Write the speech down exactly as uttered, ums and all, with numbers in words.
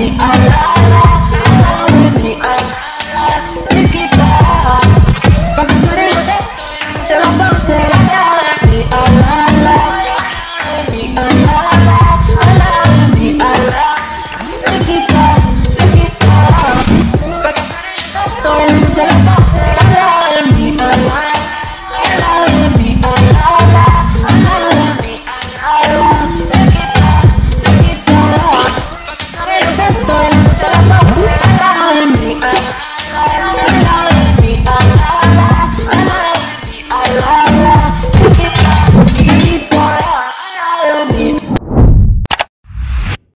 me alive.